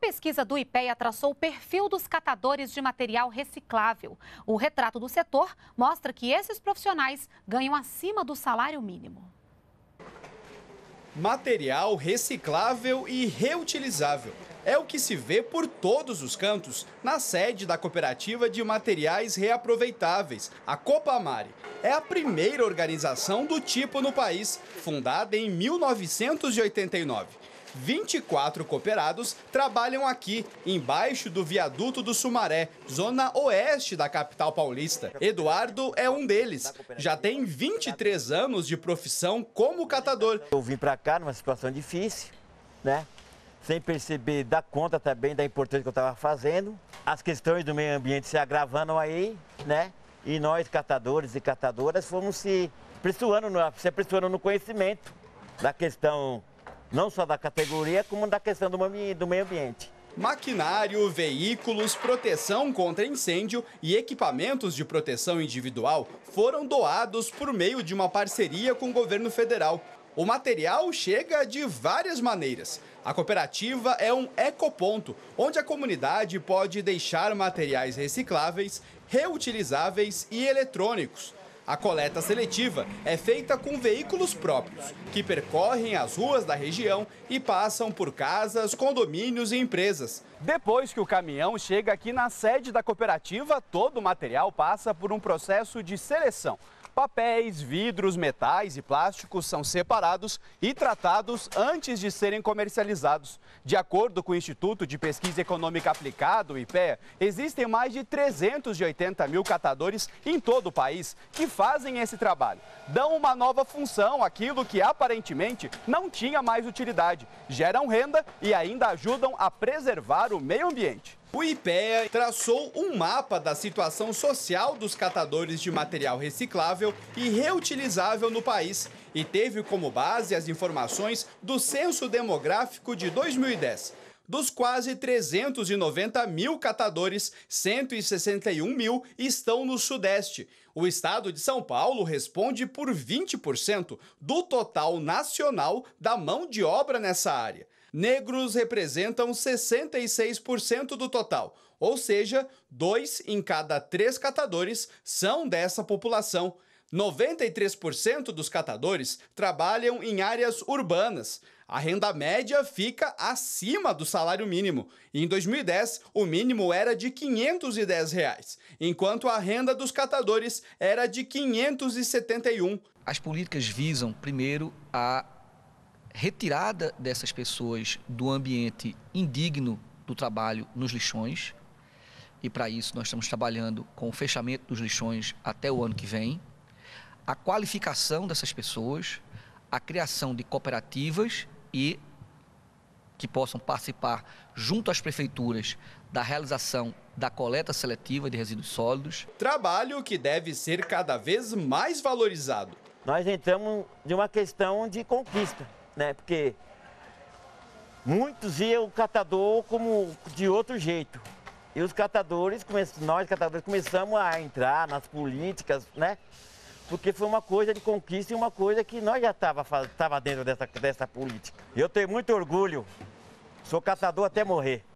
pesquisa do IPEA traçou o perfil dos catadores de material reciclável. O retrato do setor mostra que esses profissionais ganham acima do salário mínimo. Material reciclável e reutilizável é o que se vê por todos os cantos na sede da Cooperativa de Materiais Reaproveitáveis, a Copamare. É a primeira organização do tipo no país, fundada em 1989. 24 cooperados trabalham aqui, embaixo do viaduto do Sumaré, zona oeste da capital paulista. Eduardo é um deles. Já tem 23 anos de profissão como catador. Eu vim para cá numa situação difícil, né? Sem perceber da conta também da importância que eu estava fazendo. As questões do meio ambiente se agravando aí, né? E nós, catadores e catadoras, fomos se apressurando no conhecimento da questão, não só da categoria, como da questão do meio ambiente. Maquinário, veículos, proteção contra incêndio e equipamentos de proteção individual foram doados por meio de uma parceria com o governo federal. O material chega de várias maneiras. A cooperativa é um ecoponto, onde a comunidade pode deixar materiais recicláveis, reutilizáveis e eletrônicos. A coleta seletiva é feita com veículos próprios, que percorrem as ruas da região e passam por casas, condomínios e empresas. Depois que o caminhão chega aqui na sede da cooperativa, todo o material passa por um processo de seleção. Papéis, vidros, metais e plásticos são separados e tratados antes de serem comercializados. De acordo com o Instituto de Pesquisa Econômica Aplicada, o IPEA, existem mais de 380 mil catadores em todo o país que fazem esse trabalho. Dão uma nova função àquilo que aparentemente não tinha mais utilidade, geram renda e ainda ajudam a preservar o meio ambiente. O IPEA traçou um mapa da situação social dos catadores de material reciclável e reutilizável no país e teve como base as informações do Censo Demográfico de 2010. Dos quase 390 mil catadores, 161 mil estão no Sudeste. O estado de São Paulo responde por 20% do total nacional da mão de obra nessa área. Negros representam 66% do total, ou seja, 2 em cada 3 catadores são dessa população. 93% dos catadores trabalham em áreas urbanas. A renda média fica acima do salário mínimo. Em 2010, o mínimo era de R$ 510, enquanto a renda dos catadores era de R$ 571. As políticas visam, primeiro, a retirada dessas pessoas do ambiente indigno do trabalho nos lixões. E para isso nós estamos trabalhando com o fechamento dos lixões até o ano que vem. A qualificação dessas pessoas, a criação de cooperativas e que possam participar junto às prefeituras da realização da coleta seletiva de resíduos sólidos. Trabalho que deve ser cada vez mais valorizado. Nós entramos de uma questão de conquista, né? Porque muitos viam o catador como de outro jeito. E os catadores, nós catadores, começamos a entrar nas políticas, né? Porque foi uma coisa de conquista e uma coisa que nós já estava dentro dessa política. Eu tenho muito orgulho, sou catador até morrer.